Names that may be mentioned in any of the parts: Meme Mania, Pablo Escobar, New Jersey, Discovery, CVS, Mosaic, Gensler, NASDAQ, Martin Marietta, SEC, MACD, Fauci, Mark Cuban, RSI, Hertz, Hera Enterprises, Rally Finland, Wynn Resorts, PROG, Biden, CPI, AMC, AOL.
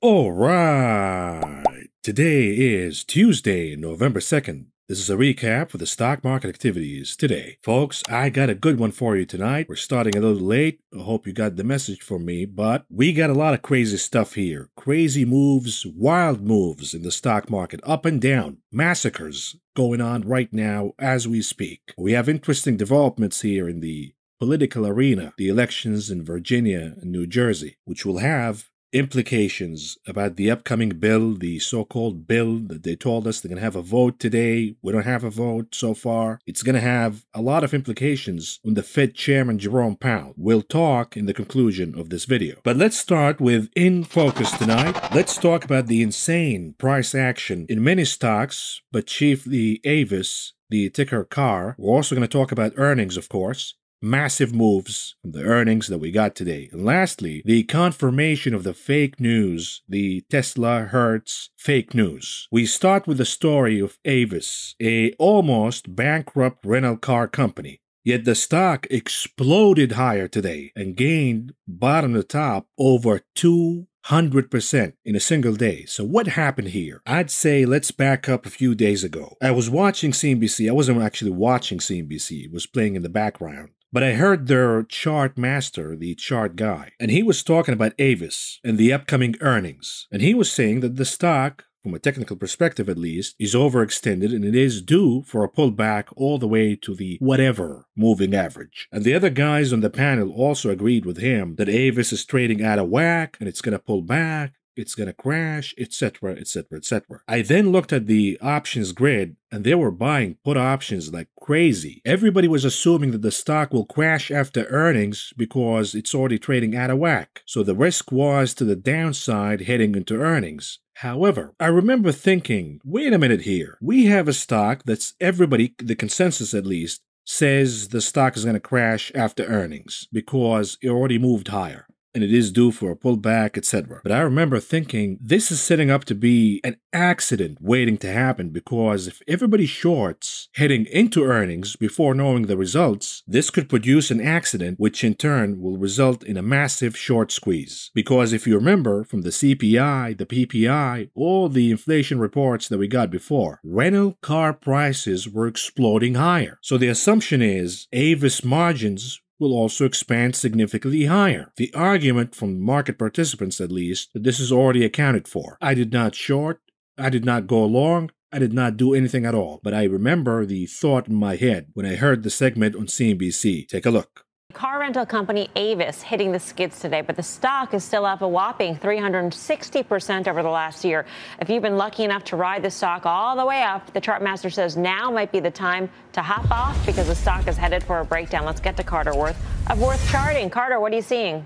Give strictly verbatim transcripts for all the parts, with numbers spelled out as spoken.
All right, today is Tuesday, November second. This is a recap for the stock market activities today. Folks, I got a good one for you tonight. We're starting a little late. I hope you got the message from me, but we got a lot of crazy stuff here. Crazy moves, wild moves in the stock market, up and down, massacres going on right now as we speak. We have interesting developments here in the political arena, the elections in Virginia and New Jersey, which will have implications about the upcoming bill, the so-called bill that they told us they're going to have a vote today. We don't have a vote so far. It's going to have a lot of implications on the Fed Chairman Jerome Powell. We'll talk in the conclusion of this video. But let's start with In Focus tonight. Let's talk about the insane price action in many stocks, but chiefly Avis, the ticker C A R. We're also going to talk about earnings, of course. Massive moves from the earnings that we got today. And lastly, the confirmation of the fake news, the Tesla Hertz fake news. We start with the story of Avis, a almost bankrupt rental car company. Yet the stock exploded higher today and gained bottom to top over two hundred percent in a single day. So what happened here? I'd say let's back up a few days ago. I was watching C N B C. I wasn't actually watching C N B C. It was playing in the background. But I heard their chart master, the chart guy, and he was talking about Avis and the upcoming earnings. And he was saying that the stock, from a technical perspective at least, is overextended and it is due for a pullback all the way to the whatever moving average. And the other guys on the panel also agreed with him that Avis is trading out of whack and it's going to pull back, it's going to crash, et cetera, et cetera, et cetera. I then looked at the options grid, and they were buying put options like crazy. Everybody was assuming that the stock will crash after earnings because it's already trading out of whack. So the risk was to the downside heading into earnings. However, I remember thinking, wait a minute here. We have a stock that's everybody, the consensus at least, says the stock is going to crash after earnings because it already moved higher. And it is due for a pullback, et cetera. But I remember thinking, this is setting up to be an accident waiting to happen, because if everybody shorts heading into earnings before knowing the results, this could produce an accident, which in turn will result in a massive short squeeze. Because if you remember from the C P I, the P P I, all the inflation reports that we got before, rental car prices were exploding higher. So the assumption is Avis margins will also expand significantly higher. The argument from market participants, at least, that this is already accounted for. I did not short, I did not go long, I did not do anything at all. But I remember the thought in my head when I heard the segment on C N B C. Take a look. Car rental company Avis hitting the skids today, but the stock is still up a whopping three hundred sixty percent over the last year. If you've been lucky enough to ride the stock all the way up, the chart master says now might be the time to hop off because the stock is headed for a breakdown. Let's get to Carter Worth of Worth Charting. Carter, what are you seeing?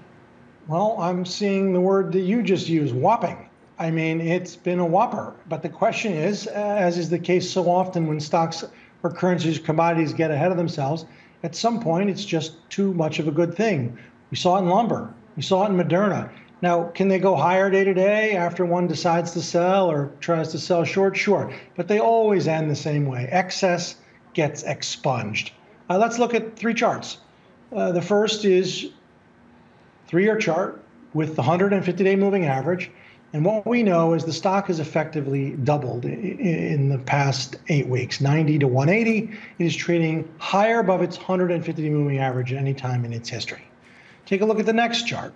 Well, I'm seeing the word that you just used, whopping. I mean, it's been a whopper. But the question is, as is the case so often when stocks or currencies, commodities get ahead of themselves, at some point, it's just too much of a good thing. We saw it in lumber. We saw it in Moderna. Now, can they go higher day to day after one decides to sell or tries to sell short? Sure. But they always end the same way. Excess gets expunged. Uh, let's look at three charts. Uh, the first is three-year chart with the one hundred fifty day moving average. And what we know is the stock has effectively doubled in the past eight weeks, ninety to one eighty. It is trading higher above its one hundred fifty day moving average at any time in its history. Take a look at the next chart.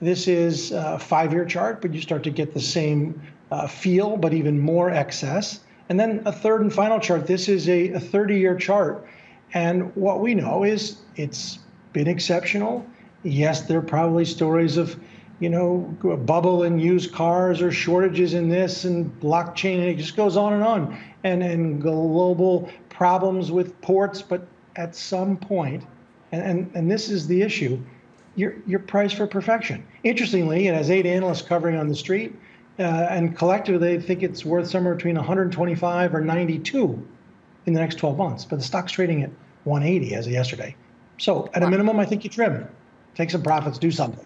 This is a five-year chart, but you start to get the same uh, feel, but even more excess. And then a third and final chart. This is a thirty year chart. And what we know is it's been exceptional. Yes, there are probably stories of you know, a bubble in used cars or shortages in this and blockchain, and it just goes on and on, and, and global problems with ports. But at some point, and, and, and this is the issue, you're, you're priced for perfection. Interestingly, it has eight analysts covering on the street, uh, and collectively they think it's worth somewhere between one hundred twenty-five or ninety-two in the next twelve months. But the stock's trading at one eighty as of yesterday. So at a minimum, I think you trim. Take some profits, do something.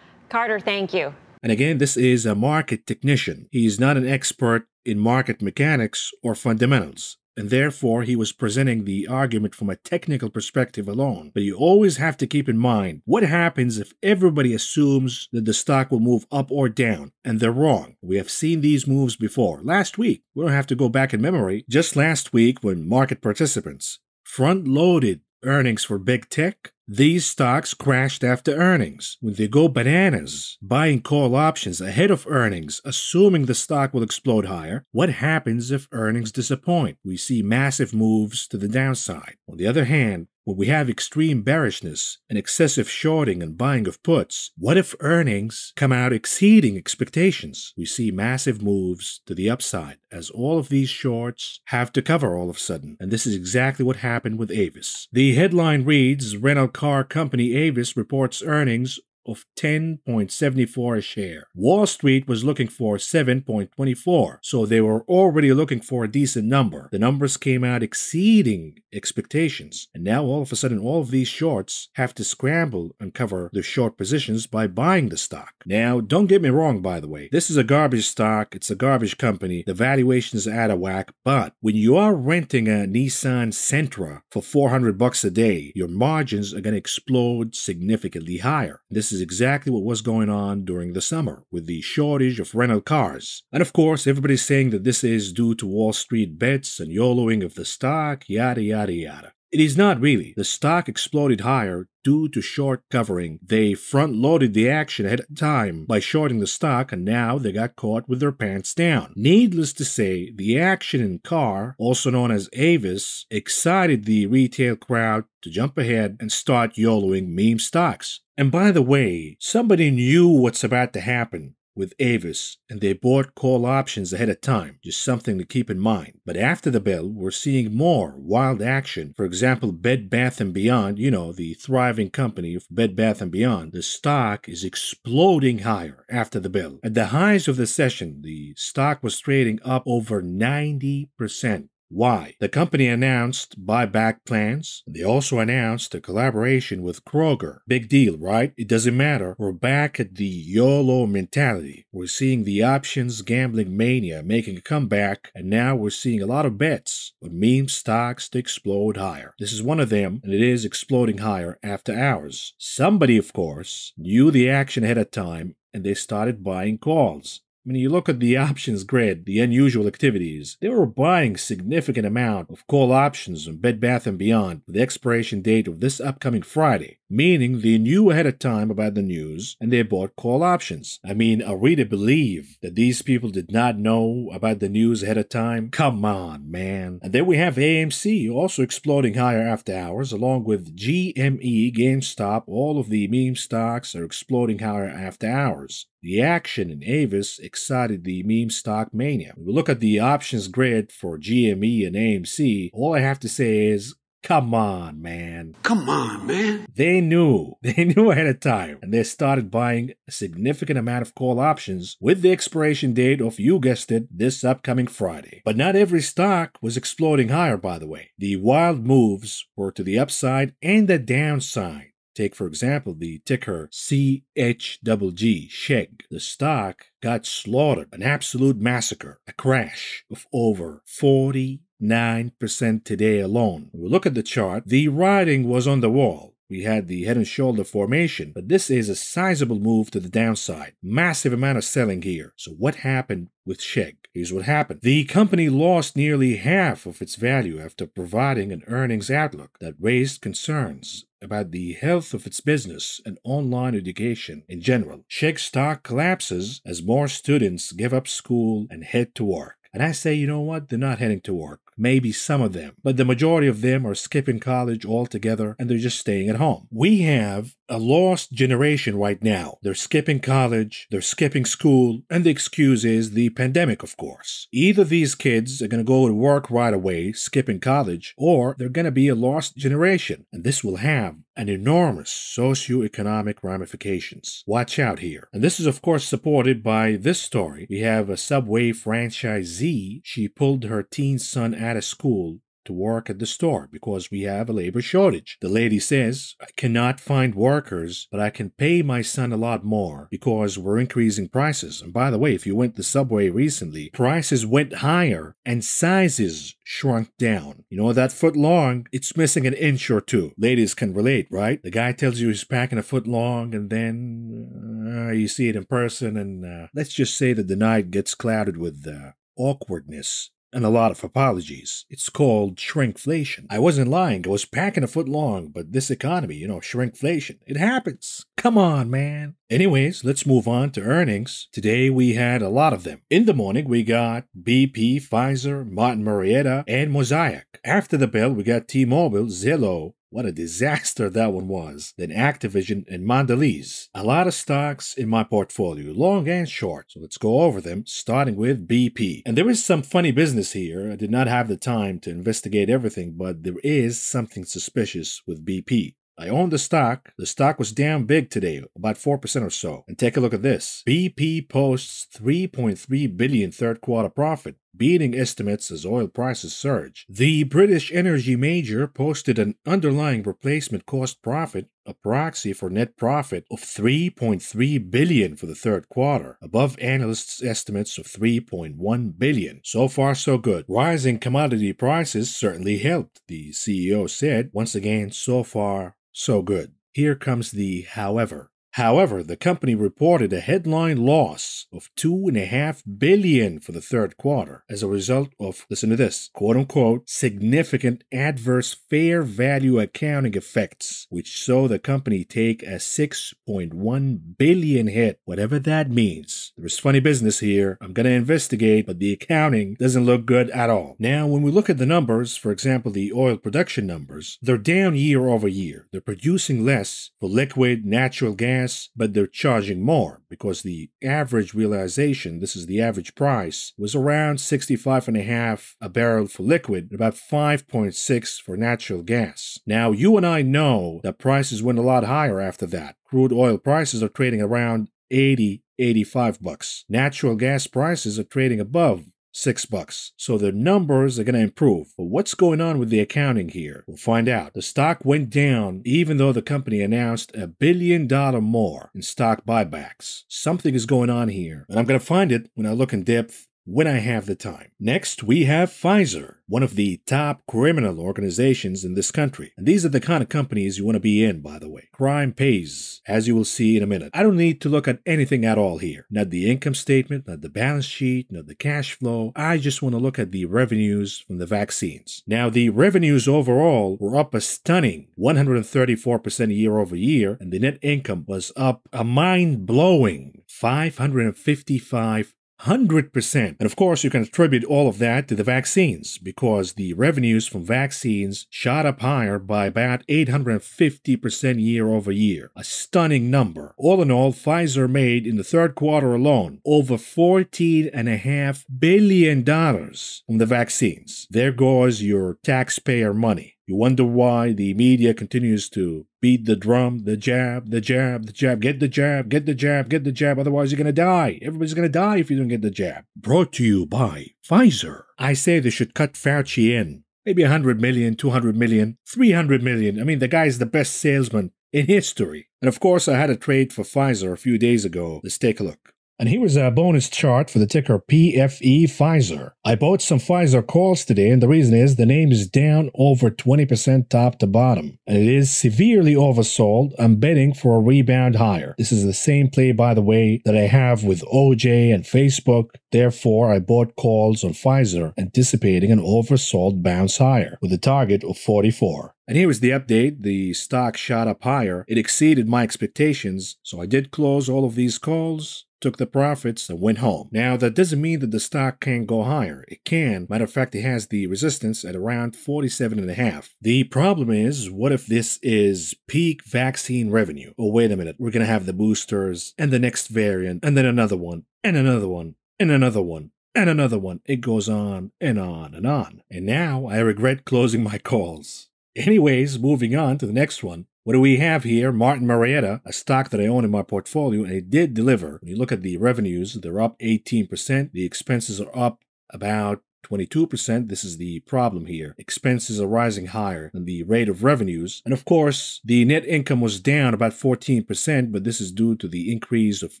Carter, thank you. And again, this is a market technician. He is not an expert in market mechanics or fundamentals. and therefore he was presenting the argument from a technical perspective alone. But you always have to keep in mind what happens if everybody assumes that the stock will move up or down, and they're wrong. We have seen these moves before. Last week, we don't have to go back in memory, just last week when market participants front-loaded earnings for big tech, these stocks crashed after earnings. When they go bananas, buying call options ahead of earnings, assuming the stock will explode higher, what happens if earnings disappoint? We see massive moves to the downside. On the other hand, when we have extreme bearishness and excessive shorting and buying of puts, what if earnings come out exceeding expectations? We see massive moves to the upside, as all of these shorts have to cover all of a sudden. And this is exactly what happened with Avis. The headline reads, rental car company Avis reports earnings of ten dollars and seventy-four cents a share. Wall Street was looking for seven dollars and twenty-four cents, so they were already looking for a decent number. The numbers came out exceeding expectations, and now all of a sudden all of these shorts have to scramble and cover their short positions by buying the stock. Now, don't get me wrong, by the way. This is a garbage stock. It's a garbage company. The valuation is out of whack, but when you are renting a Nissan Sentra for four hundred bucks a day, your margins are going to explode significantly higher. This is Is exactly what was going on during the summer with the shortage of rental cars. And of course, everybody's saying that this is due to Wall Street bets and YOLOing of the stock, yada, yada, yada. It is not really. The stock exploded higher due to short covering. They front-loaded the action ahead of time by shorting the stock, and now they got caught with their pants down. Needless to say, the action in car, also known as Avis, excited the retail crowd to jump ahead and start YOLOing meme stocks. And by the way, somebody knew what's about to happen with Avis, and they bought call options ahead of time. Just something to keep in mind. But after the bell, we're seeing more wild action. For example, Bed Bath and Beyond, you know, the thriving company of Bed Bath and Beyond, the stock is exploding higher after the bell. At the highs of the session, the stock was trading up over ninety percent. Why? The company announced buyback plans. They also announced a collaboration with Kroger. Big deal, right? It doesn't matter. We're back at the YOLO mentality. We're seeing the options gambling mania making a comeback, and now we're seeing a lot of bets on meme stocks to explode higher. This is one of them, and it is exploding higher after hours. Somebody, of course, knew the action ahead of time, and they started buying calls. When you look at the options grid, the unusual activities, they were buying significant amount of call options on Bed Bath and Beyond with the expiration date of this upcoming Friday, meaning they knew ahead of time about the news and they bought call options. I mean, are we to believe that these people did not know about the news ahead of time? Come on, man. And then we have A M C also exploding higher after hours, along with G M E, GameStop. All of the meme stocks are exploding higher after hours. The action in Avis excited the meme stock mania. When we look at the options grid for G M E and A M C, all I have to say is, come on, man. Come on, man. They knew. They knew ahead of time. And they started buying a significant amount of call options with the expiration date of, you guessed it, this upcoming Friday. But not every stock was exploding higher, by the way. The wild moves were to the upside and the downside. Take, for example, the ticker C H G G, Sheg. The stock got slaughtered, an absolute massacre, a crash of over forty-nine percent today alone. When we look at the chart, the writing was on the wall. We had the head and shoulder formation, but this is a sizable move to the downside. Massive amount of selling here. So what happened with Sheg? Here's what happened. The company lost nearly half of its value after providing an earnings outlook that raised concerns about the health of its business and online education in general. Sheg stock collapses as more students give up school and head to work. And I say, you know what? They're not heading to work. Maybe some of them. But the majority of them are skipping college altogether and they're just staying at home. We have a lost generation right now. They're skipping college, they're skipping school, and the excuse is the pandemic, of course. Either these kids are going to go to work right away, skipping college, or they're going to be a lost generation. And this will have an enormous socioeconomic ramifications. Watch out here. And this is, of course, supported by this story. We have a Subway franchisee. She pulled her teen son out of school to work at the store because we have a labor shortage. The lady says, I cannot find workers, but I can pay my son a lot more because we're increasing prices. And by the way, if you went to the subway recently, prices went higher and sizes shrunk down. You know, that foot long, it's missing an inch or two. Ladies can relate, right? The guy tells you he's packing a foot long and then uh, you see it in person and uh, let's just say that the night gets clouded with uh, awkwardness and a lot of apologies. It's called shrinkflation. I wasn't lying. I was packing a foot long, but this economy, you know, shrinkflation. It happens. Come on, man. Anyways, let's move on to earnings. Today we had a lot of them. In the morning, we got B P, Pfizer, Martin Marietta, and Mosaic. After the bell, we got T-Mobile, Zillow. What a disaster that one was. Then Activision and Mondelez. A lot of stocks in my portfolio, long and short. So let's go over them, starting with B P. And there is some funny business here. I did not have the time to investigate everything, but there is something suspicious with B P. I owned the stock. The stock was damn big today, about four percent or so. And take a look at this. B P posts three point three billion dollars third quarter profit, beating estimates as oil prices surge. The British energy major posted an underlying replacement cost profit, a proxy for net profit, of three point three billion dollars for the third quarter, above analysts' estimates of three point one billion dollars. So far, so good. Rising commodity prices certainly helped, the C E O said. Once again, so far, so good. Here comes the however. However, the company reported a headline loss of two point five billion dollars for the third quarter as a result of, listen to this, quote-unquote, significant adverse fair value accounting effects, which saw the company take a six point one billion dollars hit, whatever that means. There's funny business here. I'm going to investigate, but the accounting doesn't look good at all. Now, when we look at the numbers, for example, the oil production numbers, they're down year over year. They're producing less for liquid, natural gas, but they're charging more because the average realization, this is the average price, was around sixty-five and a half a barrel for liquid, about five point six for natural gas. Now, you and I know that prices went a lot higher after that. Crude oil prices are trading around eighty, eighty-five bucks. Natural gas prices are trading above six bucks. So the numbers are going to improve. But what's going on with the accounting here? We'll find out. The stock went down even though the company announced a billion dollar more in stock buybacks. Something is going on here, and I'm going to find it when I look in depth, when I have the time. Next, we have Pfizer, one of the top criminal organizations in this country. And these are the kind of companies you want to be in, by the way. Crime pays, as you will see in a minute. I don't need to look at anything at all here. Not the income statement, not the balance sheet, not the cash flow. I just want to look at the revenues from the vaccines. Now, the revenues overall were up a stunning one hundred thirty-four percent year over year, and the net income was up a mind-blowing five hundred fifty-five percent. one hundred percent. And of course, you can attribute all of that to the vaccines because the revenues from vaccines shot up higher by about eight hundred fifty percent year over year. A stunning number. All in all, Pfizer made in the third quarter alone over fourteen point five billion dollars from the vaccines. There goes your taxpayer money. You wonder why the media continues to beat the drum, the jab, the jab, the jab, get the jab, get the jab, get the jab, otherwise you're going to die. Everybody's going to die if you don't get the jab. Brought to you by Pfizer. I say they should cut Fauci in. Maybe one hundred million, two hundred million, three hundred million. I mean, the guy's the best salesman in history. And of course, I had a trade for Pfizer a few days ago. Let's take a look. And here is a bonus chart for the ticker P F E Pfizer. I bought some Pfizer calls today, and the reason is the name is down over twenty percent top to bottom. And it is severely oversold. I'm betting for a rebound higher. This is the same play, by the way, that I have with O J and Facebook. Therefore, I bought calls on Pfizer, anticipating an oversold bounce higher with a target of forty-four. And here is the update. The stock shot up higher. It exceeded my expectations, so I did close all of these calls, took the profits, and went home. Now, that doesn't mean that the stock can't go higher. It can. Matter of fact, it has the resistance at around forty-seven and a half. The problem is, what if this is peak vaccine revenue? Oh, wait a minute. We're going to have the boosters and the next variant and then another one and another one and another one. And another one. It goes on and on and on. And now I regret closing my calls. Anyways, moving on to the next one. What do we have here? Martin Marietta, a stock that I own in my portfolio, and it did deliver. When you look at the revenues, they're up eighteen percent. The expenses are up about twenty-two percent. This is the problem here. Expenses are rising higher than the rate of revenues. And of course, the net income was down about fourteen percent, but this is due to the increase of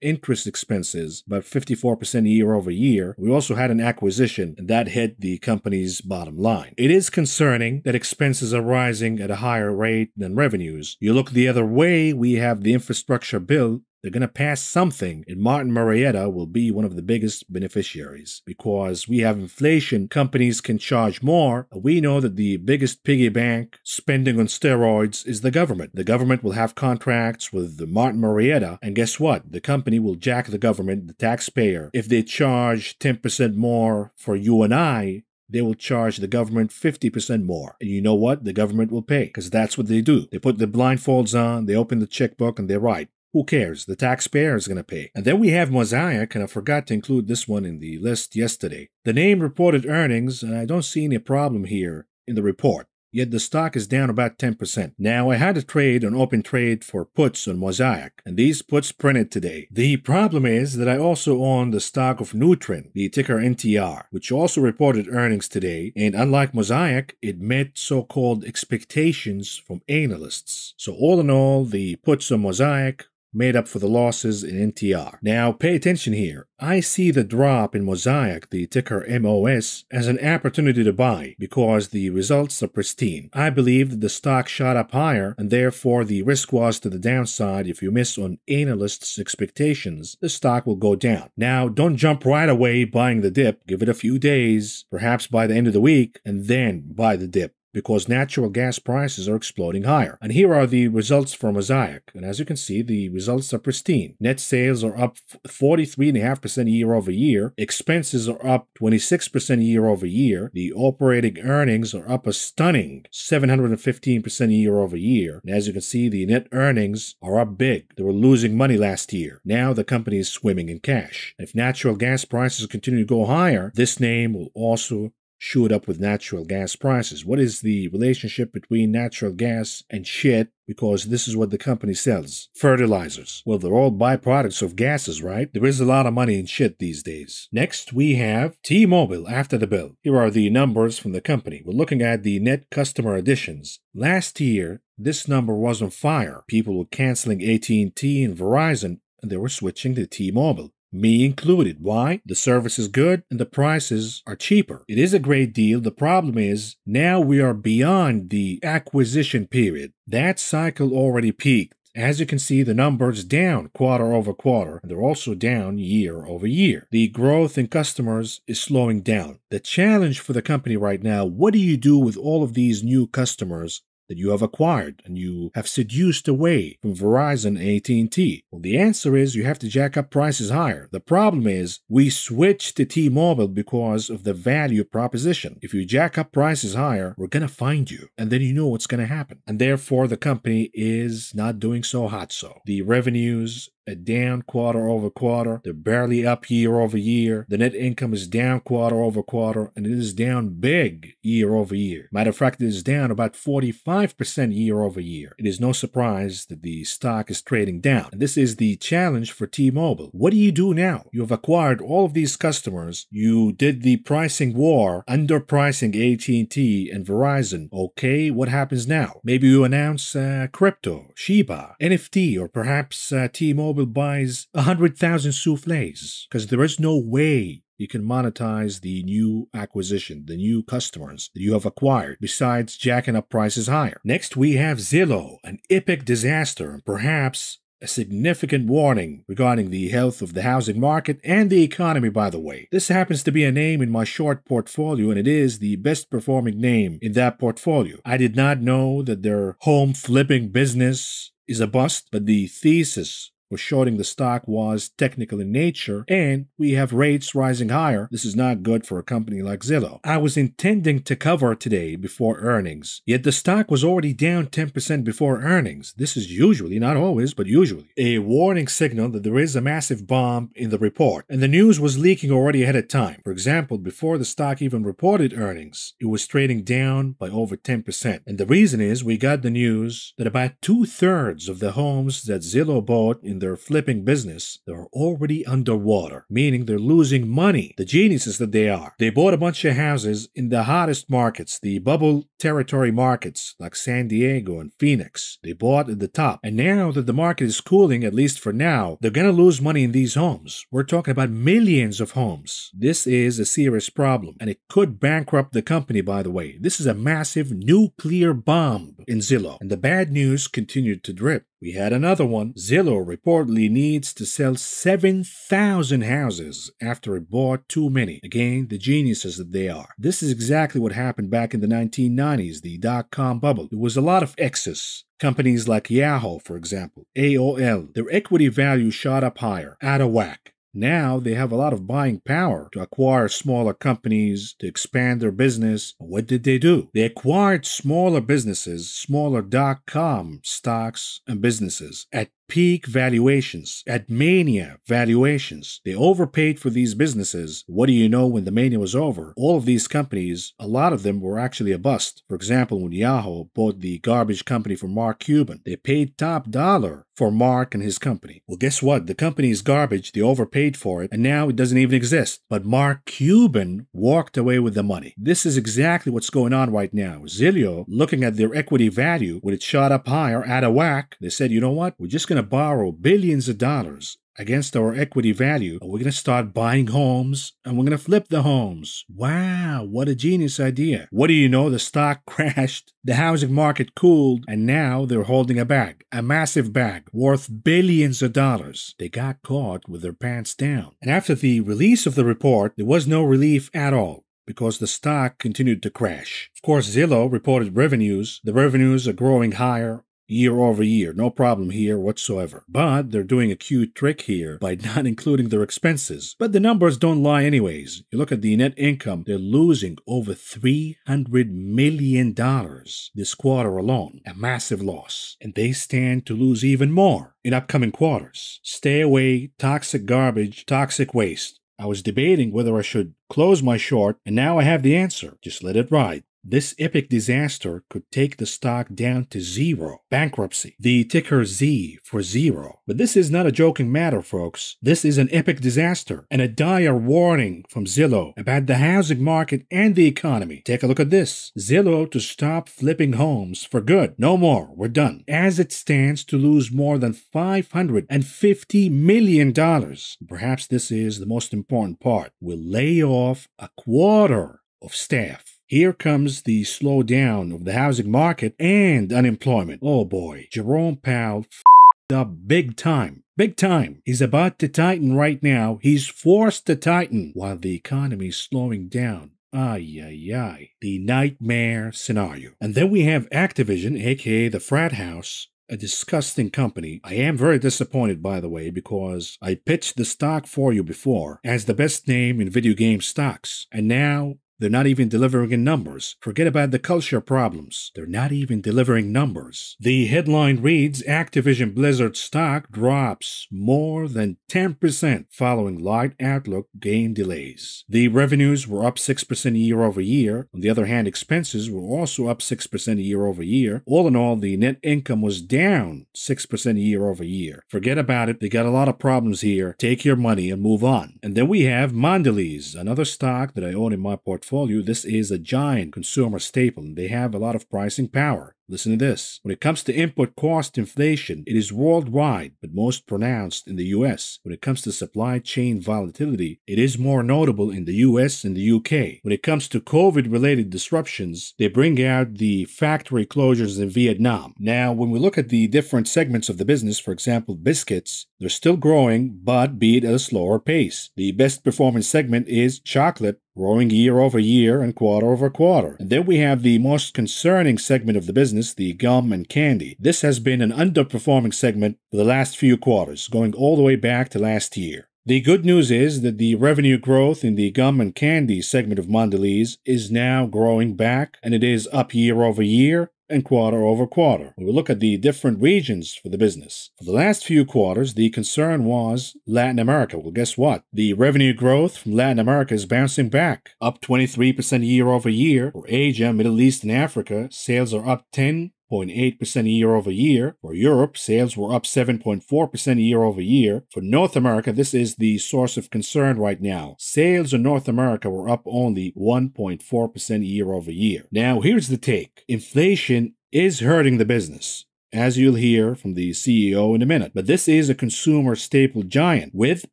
interest expenses, about fifty-four percent year over year. We also had an acquisition, and that hit the company's bottom line. It is concerning that expenses are rising at a higher rate than revenues. You look the other way, we have the infrastructure bill. They're going to pass something, and Martin Marietta will be one of the biggest beneficiaries because we have inflation. Companies can charge more. We know that the biggest piggy bank spending on steroids is the government. The government will have contracts with the Martin Marietta, and guess what? The company will jack the government, the taxpayer. If they charge ten percent more for you and I, they will charge the government fifty percent more. And you know what? The government will pay because that's what they do. They put the blindfolds on, they open the checkbook, and they write. Who cares? The taxpayer is going to pay. And then we have Mosaic, and I forgot to include this one in the list yesterday. The name reported earnings, and I don't see any problem here in the report. Yet the stock is down about ten percent. Now, I had a trade, an open trade for puts on Mosaic, and these puts printed today. The problem is that I also own the stock of Nutrin, the ticker N T R, which also reported earnings today, and unlike Mosaic, it met so-called expectations from analysts. So all in all, the puts on Mosaic made up for the losses in N T R. Now, pay attention here. I see the drop in Mosaic, the ticker M O S, as an opportunity to buy because the results are pristine. I believe that the stock shot up higher, and therefore the risk was to the downside. If you miss on analysts' expectations, the stock will go down. Now, don't jump right away buying the dip. Give it a few days, perhaps by the end of the week, and then buy the dip, because natural gas prices are exploding higher. And here are the results for Mosaic. And as you can see, the results are pristine. Net sales are up forty-three point five percent year over year. Expenses are up twenty-six percent year over year. The operating earnings are up a stunning seven hundred fifteen percent year over year. And as you can see, the net earnings are up big. They were losing money last year. Now the company is swimming in cash. If natural gas prices continue to go higher, this name will also shoot up with natural gas prices. What is the relationship between natural gas and shit? Because this is what the company sells. Fertilizers. Well, they're all byproducts of gases, right? There is a lot of money in shit these days. Next, we have T-Mobile after the bill. Here are the numbers from the company. We're looking at the net customer additions. Last year, this number was on fire. People were canceling A T and T and Verizon, and they were switching to T-Mobile. Me included. Why? The service is good and the prices are cheaper. It is a great deal. The problem is now we are beyond the acquisition period. That cycle already peaked. As you can see, the numbers down quarter over quarter, and they're also down year over year. The growth in customers is slowing down. The challenge for the company right now, what do you do with all of these new customers that you have acquired and you have seduced away from Verizon and A T and T? Well, the answer is you have to jack up prices higher. The problem is we switched to T-Mobile because of the value proposition. If you jack up prices higher, we're going to find you, and then you know what's going to happen. And therefore, the company is not doing so hot so. The revenues are down quarter over quarter. They're barely up year over year. The net income is down quarter over quarter, and it is down big year over year. Matter of fact, it is down about forty-five percent year over year. It is no surprise that the stock is trading down. And this is the challenge for T-Mobile. What do you do now? You have acquired all of these customers. You did the pricing war, underpricing A T and T and Verizon. Okay, what happens now? Maybe you announce uh, crypto, Shiba, N F T, or perhaps uh, T-Mobile buys one hundred thousand souffles, because there is no way you can monetize the new acquisition, the new customers that you have acquired, besides jacking up prices higher. Next, we have Zillow, an epic disaster, and perhaps a significant warning regarding the health of the housing market and the economy, by the way. This happens to be a name in my short portfolio, and it is the best performing name in that portfolio. I did not know that their home flipping business is a bust, but the thesis for shorting the stock was technical in nature, and we have rates rising higher. This is not good for a company like Zillow. I was intending to cover today before earnings, yet the stock was already down ten percent before earnings. This is usually, not always, but usually, a warning signal that there is a massive bomb in the report, and the news was leaking already ahead of time. For example, before the stock even reported earnings, it was trading down by over ten percent, and the reason is we got the news that about two-thirds of the homes that Zillow bought in the their flipping business, they're already underwater, meaning they're losing money. The geniuses that they are. They bought a bunch of houses in the hottest markets, the bubble territory markets like San Diego and Phoenix. They bought at the top. And now that the market is cooling, at least for now, they're going to lose money in these homes. We're talking about millions of homes. This is a serious problem, and it could bankrupt the company, by the way. This is a massive nuclear bomb in Zillow. And the bad news continued to drip. We had another one. Zillow reportedly needs to sell seven thousand houses after it bought too many. Again, the geniuses that they are. This is exactly what happened back in the nineteen nineties, the dot-com bubble. There was a lot of excess. Companies like Yahoo, for example, A O L, their equity value shot up higher, out of whack. Now they have a lot of buying power to acquire smaller companies, to expand their business. What did they do? They acquired smaller businesses, smaller dot-com stocks and businesses at peak valuations, at mania valuations. They overpaid for these businesses. What do you know, when the mania was over, all of these companies, a lot of them were actually a bust. For example, when Yahoo bought the garbage company from Mark Cuban, they paid top dollar for Mark and his company. Well, guess what? The company is garbage. They overpaid for it, and now it doesn't even exist. But Mark Cuban walked away with the money. This is exactly what's going on right now. Zillow, looking at their equity value, when it shot up higher, out of whack, they said, you know what? We're just going to borrow billions of dollars against our equity value, and we're going to start buying homes, and we're going to flip the homes. Wow, what a genius idea. What do you know? The stock crashed, the housing market cooled, and now they're holding a bag, a massive bag, worth billions of dollars. They got caught with their pants down. And after the release of the report, there was no relief at all, because the stock continued to crash. Of course, Zillow reported revenues. The revenues are growing higher year over year, no problem here whatsoever. But they're doing a cute trick here by not including their expenses. But the numbers don't lie anyways. You look at the net income, they're losing over three hundred million dollars this quarter alone. A massive loss. And they stand to lose even more in upcoming quarters. Stay away, toxic garbage, toxic waste. I was debating whether I should close my short, and now I have the answer. Just let it ride. This epic disaster could take the stock down to zero. Bankruptcy. The ticker Z for zero. But this is not a joking matter, folks. This is an epic disaster and a dire warning from Zillow about the housing market and the economy. Take a look at this. Zillow to stop flipping homes for good. No more. We're done. As it stands to lose more than five hundred fifty million dollars. Perhaps this is the most important part. We'll lay off a quarter of staff. Here comes the slowdown of the housing market and unemployment. Oh boy, Jerome Powell f***ed up big time. Big time. He's about to tighten right now. He's forced to tighten while the economy is slowing down. Ay, ay, ay. The nightmare scenario. And then we have Activision, aka the frat house. A disgusting company. I am very disappointed, by the way, because I pitched the stock for you before as the best name in video game stocks. And now they're not even delivering in numbers. Forget about the culture problems. They're not even delivering numbers. The headline reads, Activision Blizzard stock drops more than ten percent following light outlook game delays. The revenues were up six percent year over year. On the other hand, expenses were also up six percent year over year. All in all, the net income was down six percent year over year. Forget about it. They got a lot of problems here. Take your money and move on. And then we have Mondelez, another stock that I own in my portfolio. Portfolio. This is a giant consumer staple, and they have a lot of pricing power. Listen to this. When it comes to input cost inflation, it is worldwide, but most pronounced in the U S. When it comes to supply chain volatility, it is more notable in the U S and the U K. When it comes to COVID-related disruptions, they bring out the factory closures in Vietnam. Now, when we look at the different segments of the business, for example, biscuits, they're still growing, but be it at a slower pace. The best performing segment is chocolate, growing year over year and quarter over quarter. And then we have the most concerning segment of the business, the gum and candy. This has been an underperforming segment for the last few quarters, going all the way back to last year. The good news is that the revenue growth in the gum and candy segment of Mondelez is now growing back, and it is up year over year and quarter over quarter. We will look at the different regions for the business. For the last few quarters, the concern was Latin America. Well, guess what? The revenue growth from Latin America is bouncing back, up twenty-three percent year over year. For Asia, Middle East, and Africa, sales are up 10 zero point eight percent year-over-year. For Europe, sales were up seven point four percent year-over-year. For North America, this is the source of concern right now. Sales in North America were up only one point four percent year-over-year. Now, here's the take. Inflation is hurting the business, as you'll hear from the C E O in a minute. But this is a consumer staple giant with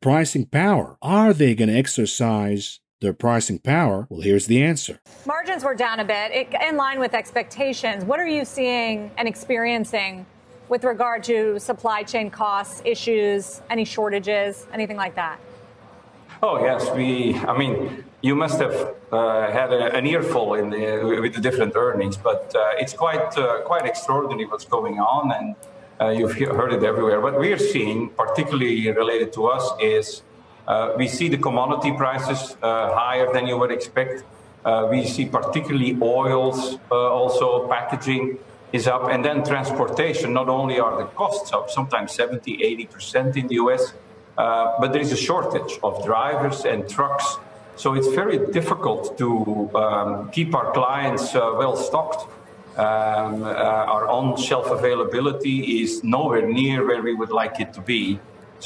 pricing power. Are they going to exercise their pricing power? Well, here's the answer. Margins were down a bit, in line with expectations. What are you seeing and experiencing with regard to supply chain costs, issues, any shortages, anything like that? Oh, yes. We, I mean, you must have uh, had a, an earful in the, with the different earnings, but uh, it's quite, uh, quite extraordinary what's going on, and uh, you've he- heard it everywhere. What we're seeing, particularly related to us, is Uh, we see the commodity prices uh, higher than you would expect. Uh, we see particularly oils, uh, also packaging is up. And then transportation, not only are the costs up, sometimes seventy, eighty percent in the U S, uh, but there is a shortage of drivers and trucks. So it's very difficult to um, keep our clients uh, well stocked. Um, uh, our on-shelf availability is nowhere near where we would like it to be.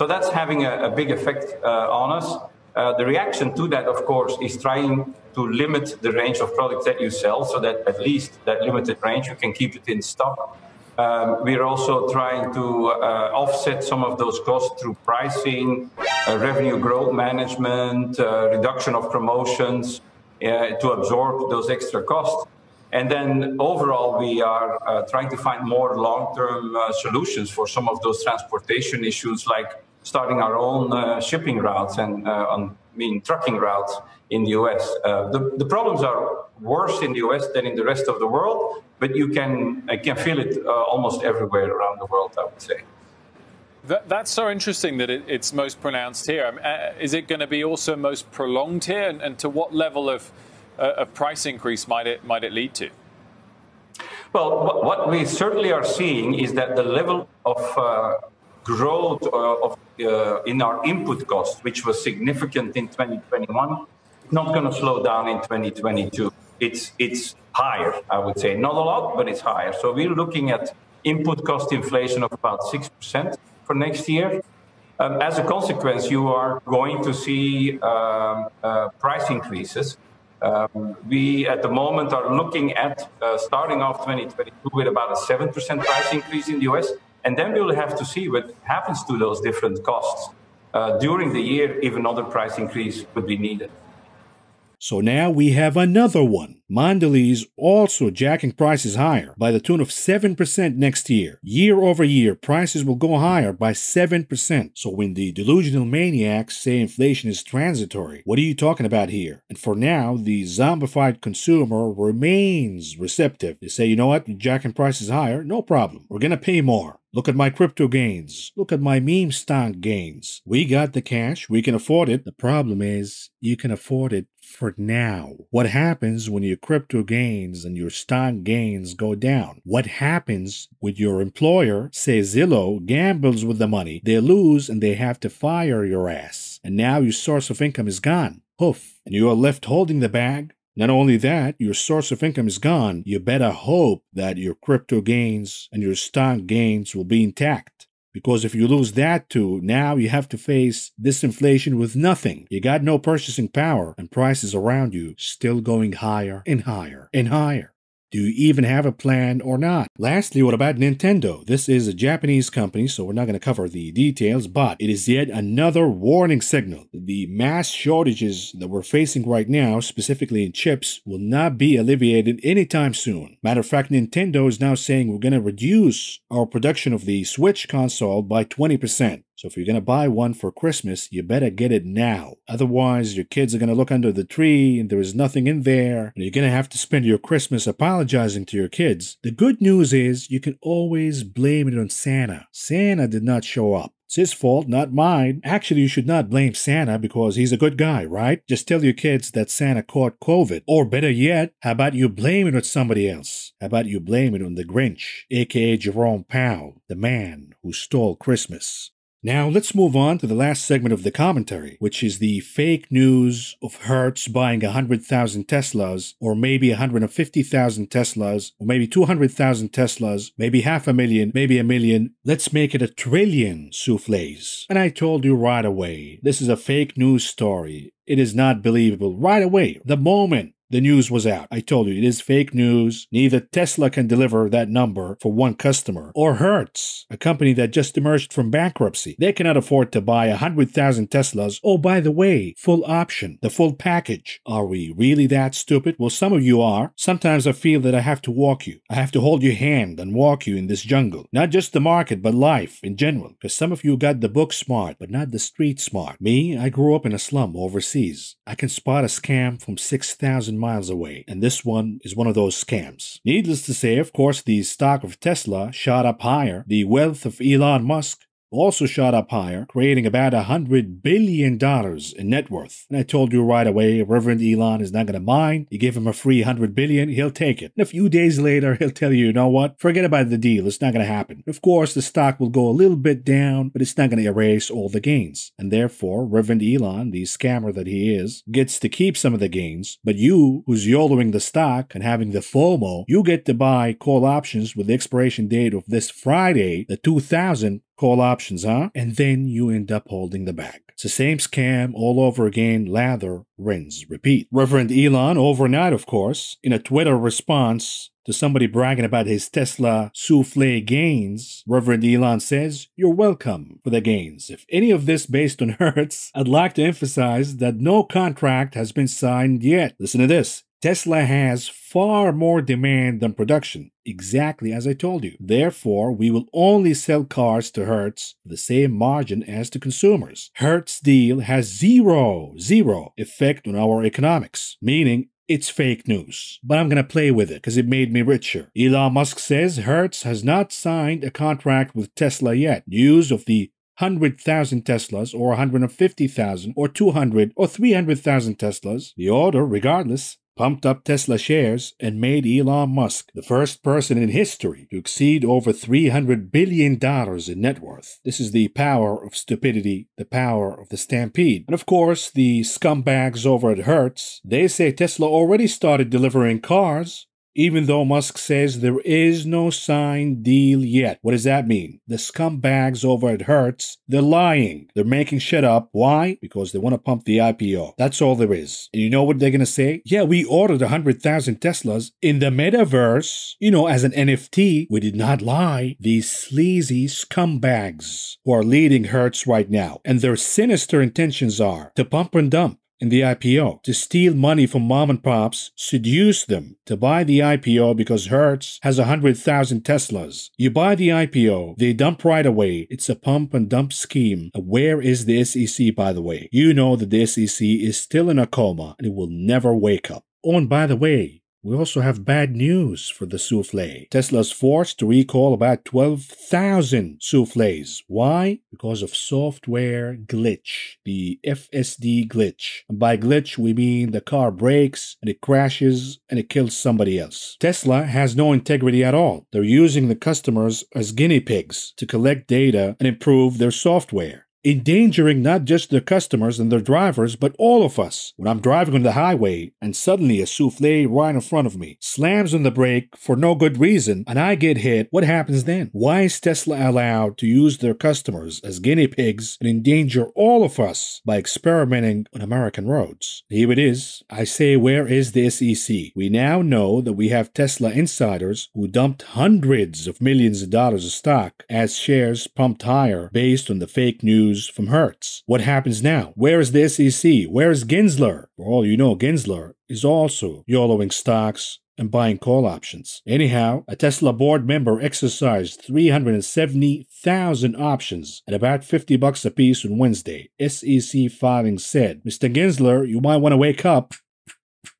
So that's having a, a big effect uh, on us. Uh, the reaction to that, of course, is trying to limit the range of products that you sell so that at least that limited range, you can keep it in stock. Um, we're also trying to uh, offset some of those costs through pricing, uh, revenue growth management, uh, reduction of promotions uh, to absorb those extra costs. And then overall, we are uh, trying to find more long-term uh, solutions for some of those transportation issues, like starting our own uh, shipping routes and, uh, on, I mean, trucking routes in the U S. Uh, the, the problems are worse in the U S than in the rest of the world, but you can, I can feel it uh, almost everywhere around the world, I would say. That, that's so interesting that it, it's most pronounced here. I mean, uh, is it going to be also most prolonged here? And, and to what level of a price increase might it might it lead to? Well, what we certainly are seeing is that the level of uh, growth uh, of uh, in our input costs, which was significant in twenty twenty-one, not going to slow down in twenty twenty-two. It's it's higher, I would say, not a lot, but it's higher. So we're looking at input cost inflation of about six percent for next year. Um, as a consequence, you are going to see um, uh, price increases. Um, we, at the moment, are looking at uh, starting off twenty twenty-two with about a seven percent price increase in the U S, and then we'll have to see what happens to those different costs. Uh, during the year, if another price increase would be needed. So now we have another one. Mondelez also jacking prices higher by the tune of seven percent next year. Year over year, prices will go higher by seven percent. So when the delusional maniacs say inflation is transitory, what are you talking about here? And for now, the zombified consumer remains receptive. They say, you know what, jacking prices higher, no problem. We're going to pay more. Look at my crypto gains. Look at my meme stock gains. We got the cash. We can afford it. The problem is you can afford it for now. What happens when your crypto gains and your stock gains go down? What happens when your employer, say Zillow, gambles with the money? They lose and they have to fire your ass. And now your source of income is gone. Poof. And you are left holding the bag. Not only that, your source of income is gone. You better hope that your crypto gains and your stock gains will be intact. Because if you lose that too, now you have to face this inflation with nothing. You got no purchasing power, and prices around you still going higher and higher and higher. Do you even have a plan or not? Lastly, what about Nintendo? This is a Japanese company, so we're not going to cover the details, but it is yet another warning signal. The mass shortages that we're facing right now, specifically in chips, will not be alleviated anytime soon. Matter of fact, Nintendo is now saying we're going to reduce our production of the Switch console by twenty percent. So if you're going to buy one for Christmas, you better get it now. Otherwise, your kids are going to look under the tree and there is nothing in there. And you're going to have to spend your Christmas apologizing to your kids. The good news is you can always blame it on Santa. Santa did not show up. It's his fault, not mine. Actually, you should not blame Santa because he's a good guy, right? Just tell your kids that Santa caught COVID. Or better yet, how about you blame it on somebody else? How about you blame it on the Grinch, aka Jerome Powell, the man who stole Christmas? Now let's move on to the last segment of the commentary, which is the fake news of Hertz buying one hundred thousand Teslas, or maybe one hundred fifty thousand Teslas, or maybe two hundred thousand Teslas, maybe half a million, maybe a million. Let's make it a trillion souffles. And I told you right away, this is a fake news story. It is not believable. Right away, the moment the news was out, I told you it is fake news. Neither Tesla can deliver that number for one customer, or Hertz, a company that just emerged from bankruptcy. They cannot afford to buy one hundred thousand Teslas. Oh, by the way, full option, the full package. Are we really that stupid? Well, some of you are. Sometimes I feel that I have to walk you. I have to hold your hand and walk you in this jungle. Not just the market, but life in general. Because some of you got the book smart, but not the street smart. Me, I grew up in a slum overseas. I can spot a scam from six thousand miles away, and this one is one of those scams. Needless to say, of course, the stock of Tesla shot up higher. The wealth of Elon Musk also shot up higher, creating about a hundred billion dollars in net worth. And I told you right away, Reverend Elon is not going to mind. You give him a free hundred billion, he'll take it. And a few days later, he'll tell you, you know what? Forget about the deal. It's not going to happen. Of course, the stock will go a little bit down, but it's not going to erase all the gains. And therefore, Reverend Elon, the scammer that he is, gets to keep some of the gains. But you, who's YOLOing the stock and having the FOMO, you get to buy call options with the expiration date of this Friday, the two thousand. Call options, huh? And then you end up holding the bag. It's the same scam all over again, lather, rinse, repeat. Reverend Elon, overnight, of course, in a Twitter response to somebody bragging about his Tesla souffle gains, Reverend Elon says, "You're welcome for the gains. If any of this based on Hertz, I'd like to emphasize that no contract has been signed yet." Listen to this. Tesla has far more demand than production, exactly as I told you. Therefore, we will only sell cars to Hertz the same margin as to consumers. Hertz deal has zero, zero effect on our economics, meaning it's fake news. But I'm going to play with it because it made me richer. Elon Musk says Hertz has not signed a contract with Tesla yet. News of the one hundred thousand Teslas, or one hundred fifty thousand, or two hundred, or three hundred thousand Teslas, the order, regardless, pumped up Tesla shares and made Elon Musk the first person in history to exceed over three hundred billion dollars in net worth. This is the power of stupidity, the power of the stampede. And of course, the scumbags over at Hertz, they say Tesla already started delivering cars, even though Musk says there is no signed deal yet. What does that mean? The scumbags over at Hertz, they're lying. They're making shit up. Why? Because they want to pump the I P O. That's all there is. And you know what they're going to say? Yeah, we ordered one hundred thousand Teslas in the metaverse, you know, as an N F T. We did not lie. These sleazy scumbags who are leading Hertz right now, and their sinister intentions are to pump and dump in the I P O, to steal money from mom and pops, seduce them to buy the I P O because Hertz has one hundred thousand Teslas. You buy the I P O, they dump right away. It's a pump and dump scheme. Where is the S E C, by the way? You know that the S E C is still in a coma and it will never wake up. Oh, and by the way, we also have bad news for the souffle. Tesla's forced to recall about twelve thousand souffles. Why? Because of software glitch, the F S D glitch. And by glitch, we mean the car breaks and it crashes and it kills somebody else. Tesla has no integrity at all. They're using the customers as guinea pigs to collect data and improve their software, endangering not just their customers and their drivers, but all of us. When I'm driving on the highway and suddenly a souffle right in front of me slams on the brake for no good reason and I get hit, what happens then? Why is Tesla allowed to use their customers as guinea pigs and endanger all of us by experimenting on American roads? Here it is. I say, where is the S E C? We now know that we have Tesla insiders who dumped hundreds of millions of dollars of stock as shares pumped higher based on the fake news from Hertz. What happens now? Where is the S E C? Where is Gensler? For all you know, Gensler is also YOLOing stocks and buying call options. Anyhow, a Tesla board member exercised three hundred seventy thousand options at about fifty bucks a piece on Wednesday. S E C filing said, "Mister Gensler, you might want to wake up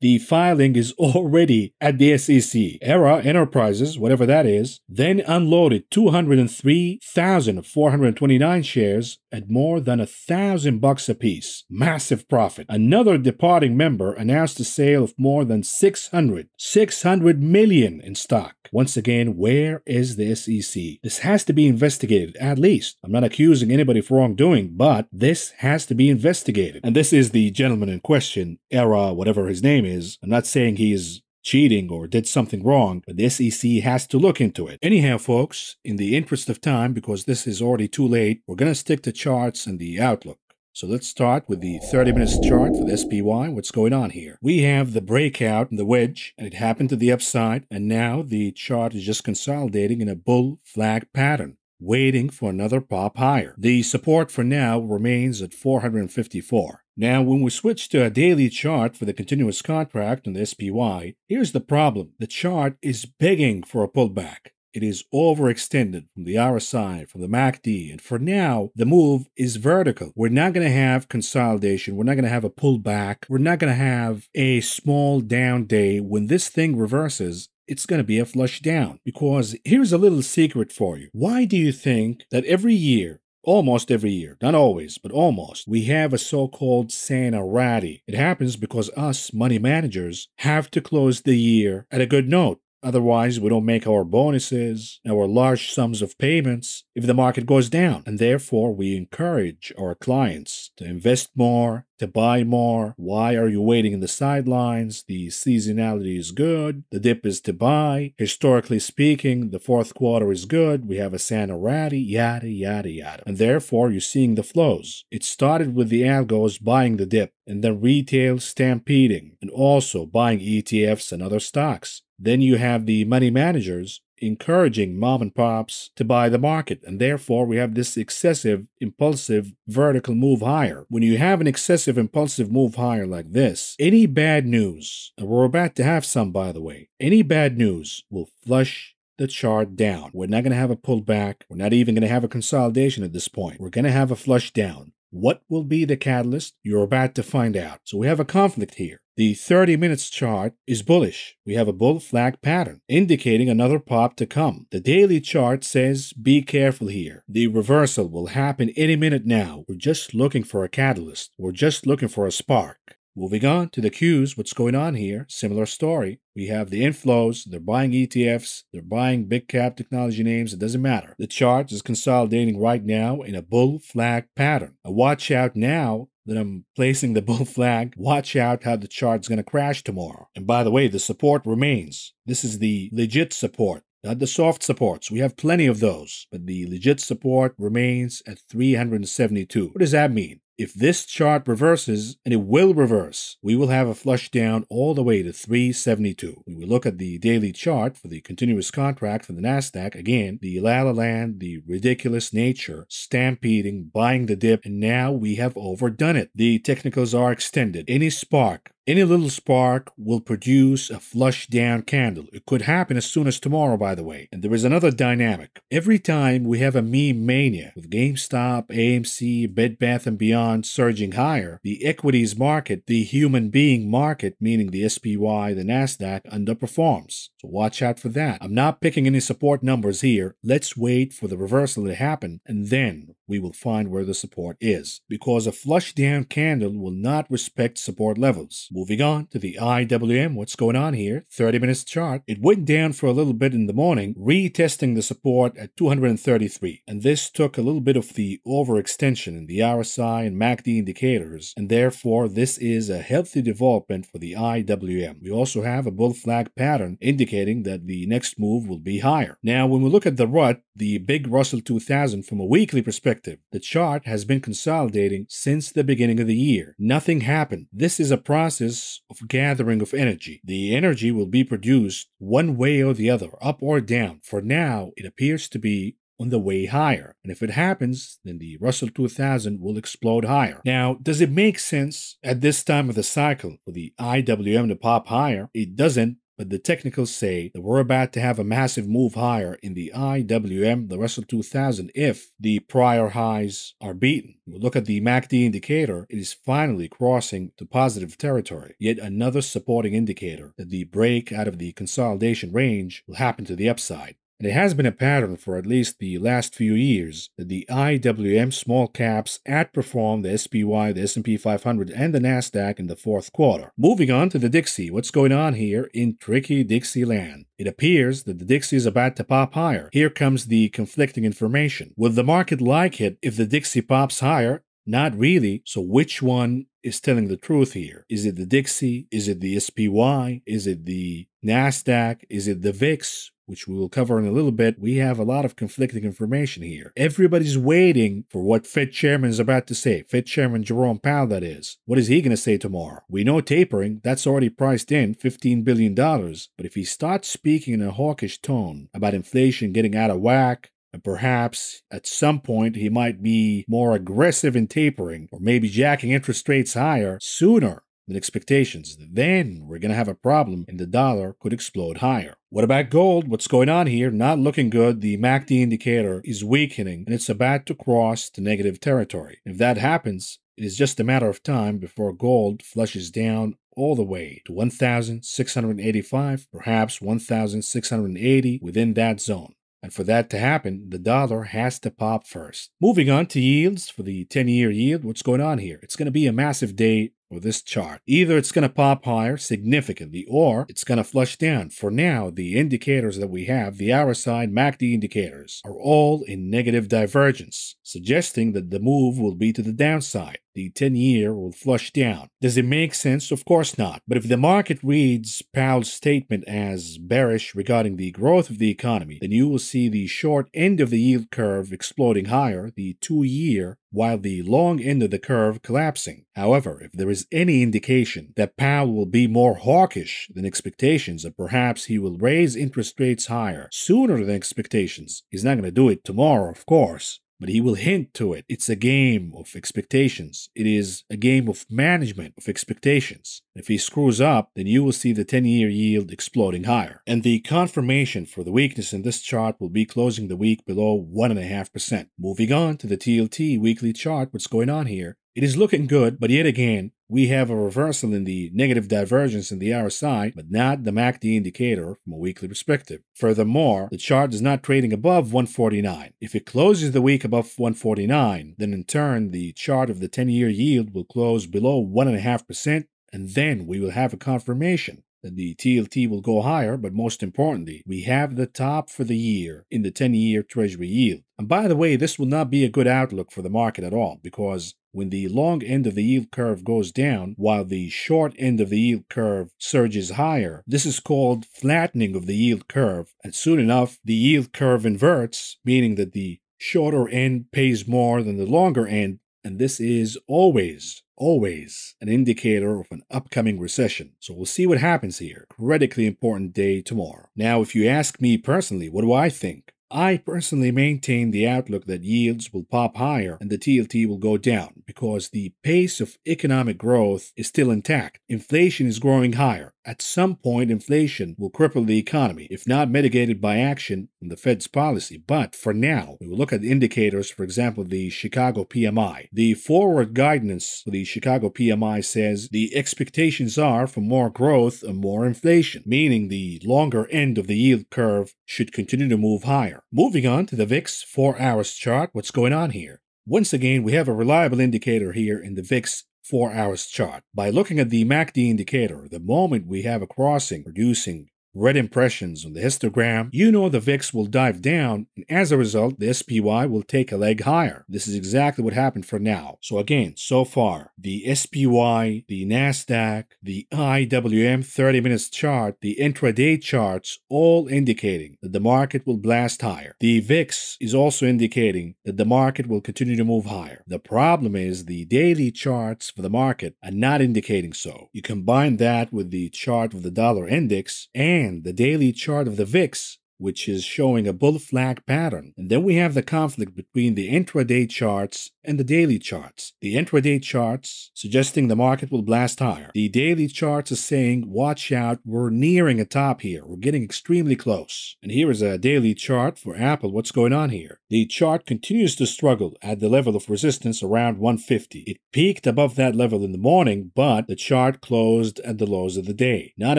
the filing is already at the S E C. Hera Enterprises, whatever that is, then unloaded two hundred three thousand four hundred twenty-nine shares at more than a thousand bucks apiece. Massive profit. Another departing member announced a sale of more than six hundred million in stock. Once again, where is the S E C? This has to be investigated, at least. I'm not accusing anybody of wrongdoing, but this has to be investigated. And this is the gentleman in question, Era, whatever his name is. I'm not saying he is cheating or did something wrong, but the S E C has to look into it. Anyhow, folks, in the interest of time, because this is already too late, we're going to stick to charts and the outlook. So let's start with the thirty minutes chart for the S P Y. What's going on here? We have the breakout in the wedge, and it happened to the upside, and now the chart is just consolidating in a bull flag pattern, waiting for another pop higher. The support for now remains at four hundred fifty-four. Now, when we switch to a daily chart for the continuous contract on the S P Y, here's the problem. The chart is begging for a pullback. It is overextended from the R S I, from the M A C D, and for now, the move is vertical. We're not going to have consolidation. We're not going to have a pullback. We're not going to have a small down day. When this thing reverses, it's going to be a flush down. Because here's a little secret for you. Why do you think that every year, almost every year, not always, but almost, we have a so-called Santa Rally? It happens because us money managers have to close the year at a good note. Otherwise, we don't make our bonuses, our large sums of payments if the market goes down. And therefore, we encourage our clients to invest more, to buy more. Why are you waiting in the sidelines? The seasonality is good. The dip is to buy. Historically speaking, the fourth quarter is good. We have a Santa Rally, yada, yada, yada. And therefore, you're seeing the flows. It started with the algos buying the dip, and then retail stampeding, and also buying E T Fs and other stocks. Then you have the money managers encouraging mom and pops to buy the market, and therefore we have this excessive, impulsive, vertical move higher. When you have an excessive, impulsive move higher like this, any bad news, and we're about to have some, by the way, any bad news will flush the chart down. We're not going to have a pullback. We're not even going to have a consolidation at this point. We're going to have a flush down. What will be the catalyst? You're about to find out. So we have a conflict here. The thirty minutes chart is bullish. We have a bull flag pattern, indicating another pop to come. The daily chart says, be careful here. The reversal will happen any minute now. We're just looking for a catalyst. We're just looking for a spark. Moving on to the Qs, what's going on here? Similar story. We have the inflows, they're buying E T Fs, they're buying big cap technology names, it doesn't matter. The chart is consolidating right now in a bull flag pattern. A watch out now that I'm placing the bull flag. Watch out how the chart's going to crash tomorrow. And by the way, the support remains. This is the legit support, not the soft supports. We have plenty of those. But the legit support remains at three hundred seventy-two. What does that mean? If this chart reverses, and it will reverse, we will have a flush down all the way to three seventy-two. When we look at the daily chart for the continuous contract for the NASDAQ, again, the la la land, the ridiculous nature, stampeding, buying the dip, and now we have overdone it. The technicals are extended. Any spark, any little spark will produce a flush down candle. It could happen as soon as tomorrow, by the way. And there is another dynamic. Every time we have a meme mania with GameStop, A M C, Bed Bath and Beyond, surging higher, the equities market, the human being market, meaning the S P Y, the NASDAQ, underperforms. So watch out for that. I'm not picking any support numbers here. Let's wait for the reversal to happen, and then we will find where the support is, because a flush down candle will not respect support levels. Moving on to the I W M, what's going on here? thirty minutes chart. It went down for a little bit in the morning, retesting the support at two hundred thirty-three, and this took a little bit of the overextension in the R S I and M A C D indicators, and therefore this is a healthy development for the I W M. We also have a bull flag pattern indicating that the next move will be higher. Now, when we look at the R U T, the big Russell two thousand from a weekly perspective, the chart has been consolidating since the beginning of the year. Nothing happened. This is a process of gathering of energy. The energy will be produced one way or the other, up or down. For now, it appears to be on the way higher. And if it happens, then the Russell two thousand will explode higher. Now, does it make sense at this time of the cycle for the I W M to pop higher? It doesn't, but the technicals say that we're about to have a massive move higher in the I W M, the Russell two thousand, if the prior highs are beaten. We look at the M A C D indicator, it is finally crossing to positive territory, yet another supporting indicator that the break out of the consolidation range will happen to the upside. And it has been a pattern for at least the last few years that the I W M small caps outperformed the S P Y, the S and P five hundred, and the NASDAQ in the fourth quarter. Moving on to the Dixie, what's going on here in tricky Dixie land? It appears that the Dixie is about to pop higher. Here comes the conflicting information. Would the market like it if the Dixie pops higher? Not really. So which one is telling the truth here? Is it the Dixie? Is it the S P Y? Is it the NASDAQ? Is it the VIX? Which we will cover in a little bit. We have a lot of conflicting information here. Everybody's waiting for what Fed Chairman is about to say. Fed Chairman Jerome Powell, that is. What is he going to say tomorrow? We know tapering, that's already priced in, fifteen billion dollars. But if he starts speaking in a hawkish tone about inflation getting out of whack, and perhaps at some point he might be more aggressive in tapering, or maybe jacking interest rates higher sooner than expectations, then we're going to have a problem and the dollar could explode higher. What about gold? What's going on here? Not looking good. The M A C D indicator is weakening and it's about to cross to negative territory. If that happens, it is just a matter of time before gold flushes down all the way to one thousand six hundred eighty-five, perhaps one thousand six hundred eighty, within that zone. And for that to happen, the dollar has to pop first. Moving on to yields for the ten-year yield. What's going on here? It's going to be a massive day for this chart. Either it's going to pop higher significantly, or it's going to flush down. For now, the indicators that we have, the hour side M A C D indicators, are all in negative divergence, suggesting that the move will be to the downside. The ten-year will flush down. Does it make sense? Of course not. But if the market reads Powell's statement as bearish regarding the growth of the economy, then you will see the short end of the yield curve exploding higher, the two-year, while the long end of the curve collapsing. However, if there is any indication that Powell will be more hawkish than expectations, or perhaps he will raise interest rates higher sooner than expectations, he's not going to do it tomorrow, of course, but he will hint to it. It's a game of expectations. It is a game of management of expectations. If he screws up, then you will see the ten-year yield exploding higher. And the confirmation for the weakness in this chart will be closing the week below one point five percent. Moving on to the T L T weekly chart, what's going on here? It is looking good, but yet again, we have a reversal in the negative divergence in the R S I, but not the M A C D indicator from a weekly perspective. Furthermore, the chart is not trading above one forty-nine. If it closes the week above one forty-nine, then in turn, the chart of the ten-year yield will close below one point five percent, and then we will have a confirmation that the T L T will go higher, but most importantly, we have the top for the year in the ten-year Treasury yield. And by the way, this will not be a good outlook for the market at all, because when the long end of the yield curve goes down, while the short end of the yield curve surges higher, this is called flattening of the yield curve. And soon enough, the yield curve inverts, meaning that the shorter end pays more than the longer end. And this is always, always an indicator of an upcoming recession. So we'll see what happens here. Critically important day tomorrow. Now, if you ask me personally, what do I think? I personally maintain the outlook that yields will pop higher and the T L T will go down because the pace of economic growth is still intact. Inflation is growing higher. At some point, inflation will cripple the economy, if not mitigated by action from the Fed's policy. But for now, we will look at the indicators, for example, the Chicago P M I. The forward guidance for the Chicago P M I says the expectations are for more growth and more inflation, meaning the longer end of the yield curve should continue to move higher. Moving on to the VIX four-hour chart, what's going on here? Once again, we have a reliable indicator here in the VIX four-hour chart. By looking at the M A C D indicator, the moment we have a crossing producing red impressions on the histogram, you know the VIX will dive down, and as a result, the S P Y will take a leg higher. This is exactly what happened for now. So again, so far, the S P Y, the NASDAQ, the I W M thirty minutes chart, the intraday charts, all indicating that the market will blast higher. The VIX is also indicating that the market will continue to move higher. The problem is the daily charts for the market are not indicating so. You combine that with the chart of the dollar index and the daily chart of the VIX, which is showing a bull flag pattern. And then we have the conflict between the intraday charts and the daily charts. The intraday charts suggesting the market will blast higher. The daily charts are saying, watch out, we're nearing a top here. We're getting extremely close. And here is a daily chart for Apple. What's going on here? The chart continues to struggle at the level of resistance around one fifty. It peaked above that level in the morning, but the chart closed at the lows of the day. Not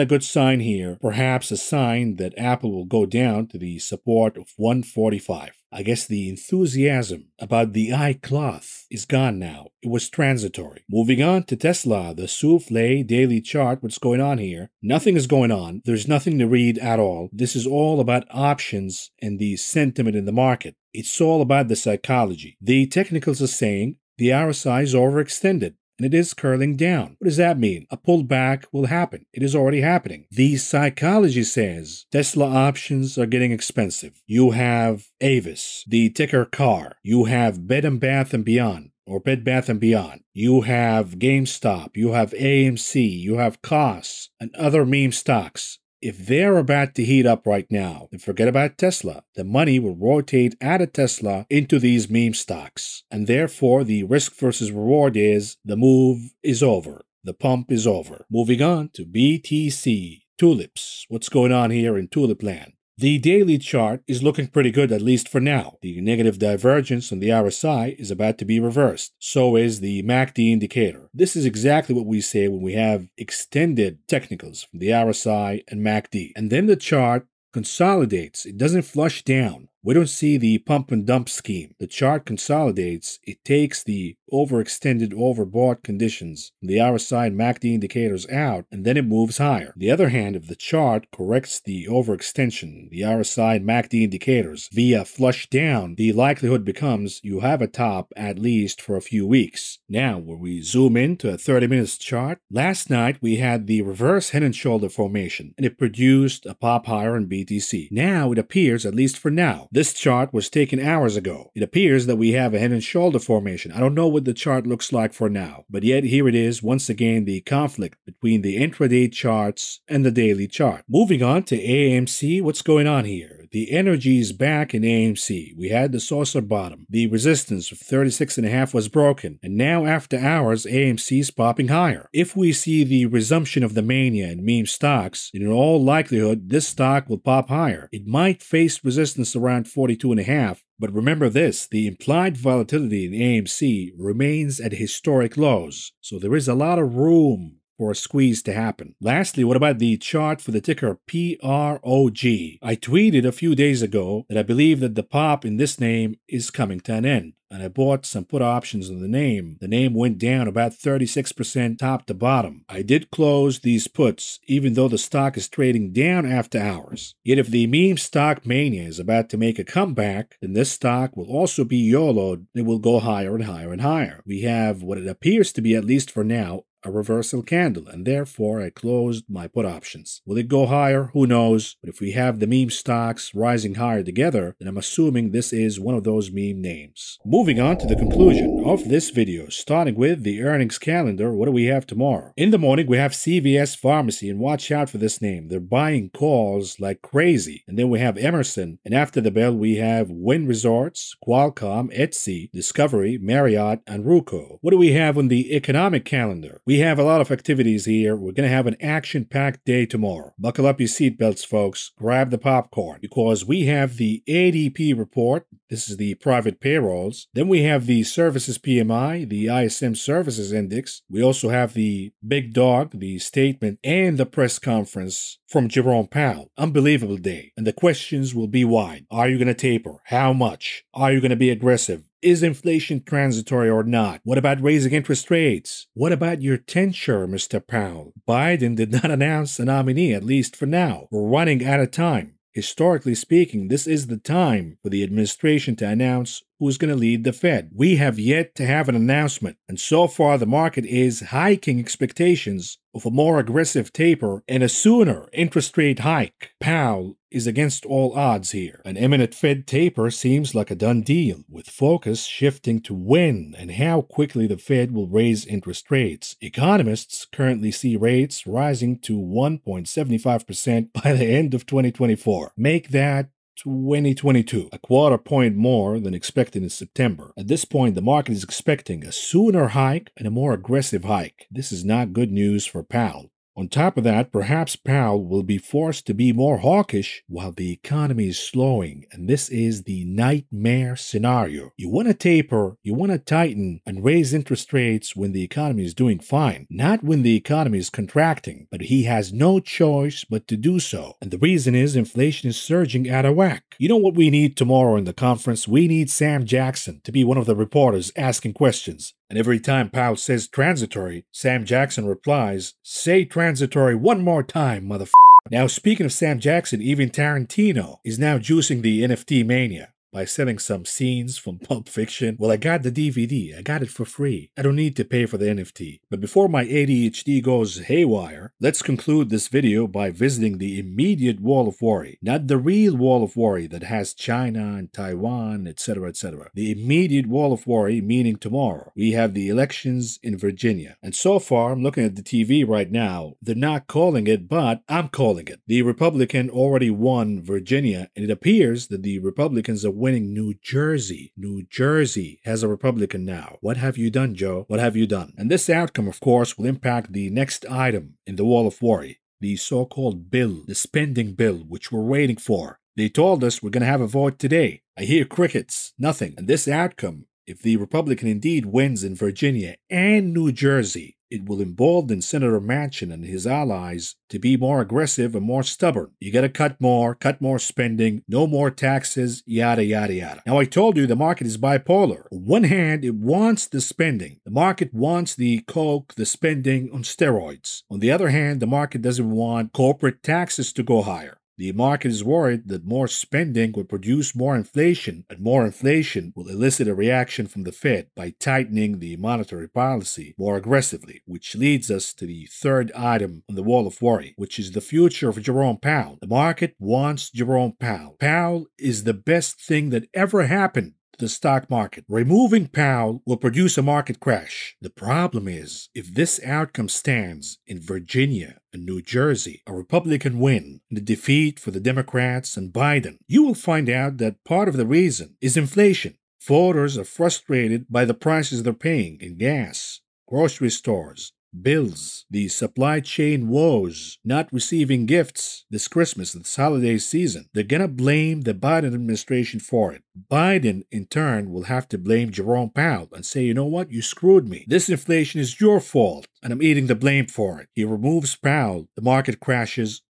a good sign here. Perhaps a sign that Apple will go down to the support of one forty-five. I guess the enthusiasm about the iCloth is gone now. It was transitory. Moving on to Tesla, the souffle daily chart. What's going on here? Nothing is going on. There's nothing to read at all. This is all about options and the sentiment in the market. It's all about the psychology. The technicals are saying the R S I is overextended, and it is curling down. What does that mean? A pullback will happen. It is already happening. The psychology says Tesla options are getting expensive. You have Avis, the ticker car. You have Bed and Bath and Beyond, or Bed Bath and Beyond. You have GameStop. You have A M C. You have C O S and other meme stocks. If they're about to heat up right now, then forget about Tesla. The money will rotate out of Tesla into these meme stocks. And therefore, the risk versus reward is the move is over. The pump is over. Moving on to B T C, tulips. What's going on here in tulip land? The daily chart is looking pretty good, at least for now. The negative divergence on the R S I is about to be reversed. So is the M A C D indicator. This is exactly what we say when we have extended technicals from the R S I and M A C D. And then the chart consolidates. It doesn't flush down. We don't see the pump and dump scheme. The chart consolidates. It takes the overextended, overbought conditions, the R S I and M A C D indicators out, and then it moves higher. On the other hand, if the chart corrects the overextension, the R S I and M A C D indicators via flush down, the likelihood becomes you have a top at least for a few weeks. Now, when we zoom into a thirty minutes chart, last night we had the reverse head and shoulder formation, and it produced a pop higher in B T C. Now it appears, at least for now, this chart was taken hours ago. It appears that we have a head and shoulder formation. I don't know what the chart looks like for now, but yet here it is, once again, the conflict between the intraday charts and the daily chart. Moving on to A M C, what's going on here? The energy is back in A M C. We had the saucer bottom. The resistance of thirty-six and a half was broken, and now after hours, A M C is popping higher. If we see the resumption of the mania in meme stocks, in all likelihood, this stock will pop higher. It might face resistance around forty-two and a half, but remember this, the implied volatility in A M C remains at historic lows, so there is a lot of room for a squeeze to happen. Lastly, what about the chart for the ticker P R O G? I tweeted a few days ago that I believe that the pop in this name is coming to an end, and I bought some put options on the name. The name went down about thirty-six percent top to bottom. I did close these puts, even though the stock is trading down after hours. Yet if the meme stock mania is about to make a comeback, then this stock will also be YOLO'd and it will go higher and higher and higher. We have what it appears to be, at least for now, a reversal candle, and therefore I closed my put options. Will it go higher? Who knows? But if we have the meme stocks rising higher together, then I'm assuming this is one of those meme names. Moving on to the conclusion of this video, starting with the earnings calendar. What do we have tomorrow? In the morning, we have C V S Pharmacy, and watch out for this name. They're buying calls like crazy. And then we have Emerson, and after the bell, we have Wynn Resorts, Qualcomm, Etsy, Discovery, Marriott, and Ruco. What do we have on the economic calendar? We have a lot of activities here. We're going to have an action-packed day tomorrow. Buckle up your seatbelts, folks. Grab the popcorn, because we have the A D P report. This is the private payrolls. Then we have the services P M I, the I S M services index. We also have the big dog, the statement, and the press conference from Jerome Powell. Unbelievable day. And the questions will be wide. Are you going to taper? How much? Are you going to be aggressive? Is inflation transitory or not? What about raising interest rates? What about your tenure, Mister Powell? Biden did not announce a nominee, at least for now. We're running out of time. Historically speaking, this is the time for the administration to announce who's going to lead the Fed. We have yet to have an announcement, and so far the market is hiking expectations of a more aggressive taper and a sooner interest rate hike. Powell is against all odds here. An imminent Fed taper seems like a done deal, with focus shifting to when and how quickly the Fed will raise interest rates. Economists currently see rates rising to one point seven five percent by the end of twenty twenty-four. Make that twenty twenty-two, a quarter point more than expected in September. At this point, the market is expecting a sooner hike and a more aggressive hike. This is not good news for Powell. On top of that, perhaps Powell will be forced to be more hawkish while the economy is slowing, and this is the nightmare scenario. You want to taper, you want to tighten, and raise interest rates when the economy is doing fine, not when the economy is contracting, but he has no choice but to do so. And the reason is inflation is surging out of whack. You know what we need tomorrow in the conference? We need Sam Jackson to be one of the reporters asking questions. And every time Powell says transitory, Sam Jackson replies, "Say transitory one more time, motherf***." Now, speaking of Sam Jackson, even Tarantino is now juicing the N F T mania by selling some scenes from Pulp Fiction. Well, I got the D V D. I got it for free. I don't need to pay for the N F T. But before my A D H D goes haywire, let's conclude this video by visiting the immediate wall of worry. Not the real wall of worry that has China and Taiwan, et cetera, et cetera. The immediate wall of worry, meaning tomorrow. We have the elections in Virginia. And so far, I'm looking at the T V right now. They're not calling it, but I'm calling it. The Republican already won Virginia, and it appears that the Republicans are winning New Jersey. New Jersey has a Republican now. What have you done, Joe? What have you done? And this outcome, of course, will impact the next item in the wall of worry, the so-called bill, the spending bill, which we're waiting for. They told us we're going to have a vote today. I hear crickets, nothing. And this outcome, if the Republican indeed wins in Virginia and New Jersey, it will embolden Senator Manchin and his allies to be more aggressive and more stubborn. You gotta cut more, cut more spending, no more taxes, yada, yada, yada. Now, I told you the market is bipolar. On one hand, it wants the spending. The market wants the coke, the spending on steroids. On the other hand, the market doesn't want corporate taxes to go higher. The market is worried that more spending will produce more inflation, and more inflation will elicit a reaction from the Fed by tightening the monetary policy more aggressively, which leads us to the third item on the wall of worry, which is the future of Jerome Powell. The market wants Jerome Powell. Powell is the best thing that ever happened to the stock market. Removing Powell will produce a market crash. The problem is, if this outcome stands in Virginia and New Jersey, a Republican win and a defeat for the Democrats and Biden, you will find out that part of the reason is inflation. Voters are frustrated by the prices they're paying in gas, grocery stores, bills, the supply chain woes, not receiving gifts this Christmas, this holiday season. They're gonna blame the Biden administration for it. Biden, in turn, will have to blame Jerome Powell and say, you know what, you screwed me. This inflation is your fault, and I'm eating the blame for it. He removes Powell, the market crashes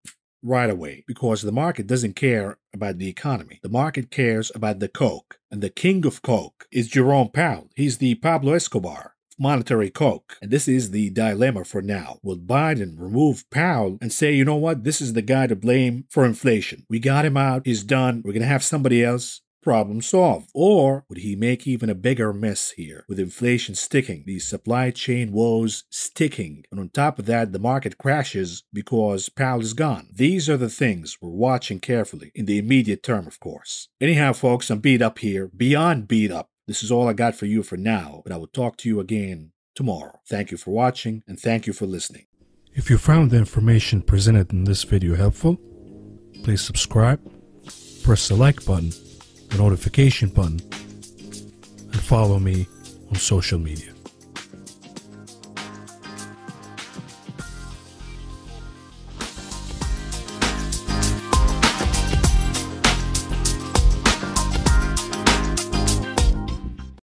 right away, because the market doesn't care about the economy. The market cares about the coke, and the king of coke is Jerome Powell. He's the Pablo Escobar monetary coke. And this is the dilemma for now. Will Biden remove Powell and say, you know what, this is the guy to blame for inflation. We got him out. He's done. We're going to have somebody else. Problem solved. Or would he make even a bigger mess here with inflation sticking, the supply chain woes sticking, and on top of that, the market crashes because Powell is gone? These are the things we're watching carefully in the immediate term, of course. Anyhow, folks, I'm beat up here, beyond beat up. This is all I got for you for now, but I will talk to you again tomorrow. Thank you for watching, and thank you for listening. If you found the information presented in this video helpful, please subscribe, press the like button, the notification button, and follow me on social media.